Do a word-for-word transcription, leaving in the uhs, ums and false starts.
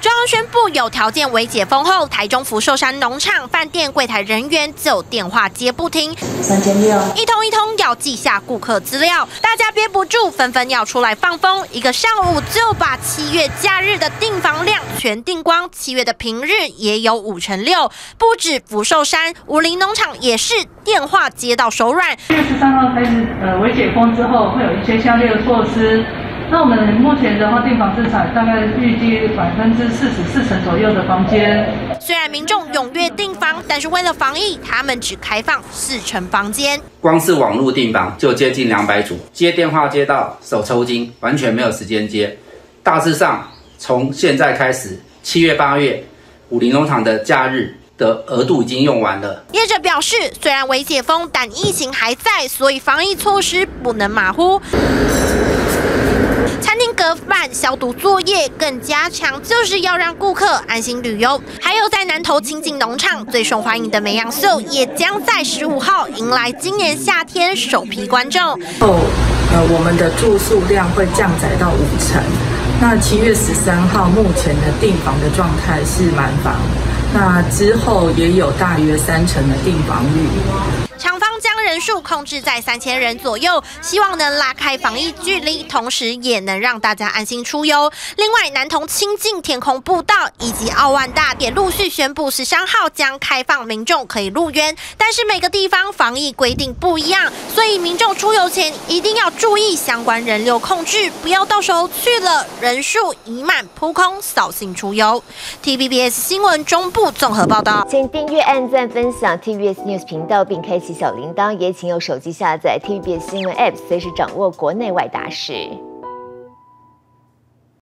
中央宣布有条件为解封后，台中福寿山农场饭店柜台人员只有电话接不停，三千六，一通一通要记下顾客资料，大家憋不住，纷纷要出来放风，一个上午就把七月假日的订房量全订光，七月的平日也有五成六，不止福寿山，武陵农场也是电话接到手软。七月十三号开始，呃，微解封之后会有一些相对的措施。 那我们目前的话，订房市场大概预计百分之四十四成左右的房间。虽然民众踊跃订房，但是为了防疫，他们只开放四成房间。光是网络订房就接近两百组，接电话接到手抽筋，完全没有时间接。大致上，从现在开始，七月、八月，武陵农场的假日 的额度已经用完了。业者表示，虽然微解封，但疫情还在，所以防疫措施不能马虎。餐厅隔饭消毒作业更加强，就是要让顾客安心旅游。还有在南投清境农场最受欢迎的美羊秀，也将在十五号迎来今年夏天首批观众。哦，呃，我们的住宿量会降载到五成。那七月十三号目前的订房的状态是满房。 那之后也有大约三成的订房率。厂方将人数控制在三千人左右，希望能拉开防疫距离，同时也能让大家安心出游。另外，南投清境天空步道以及奥万大也陆续宣布，十三号将开放民众可以入园，但是每个地方防疫规定不一样，所以民众出游前一定要注意相关人流控制，不要到时候去了人数已满扑空，扫兴出游。T V B S 新闻中部 综合报道，请订阅、按赞、分享 T V B S News 频道，并开启小铃铛，也请用手机下载 T V B S 新闻 App， 随时掌握国内外大事。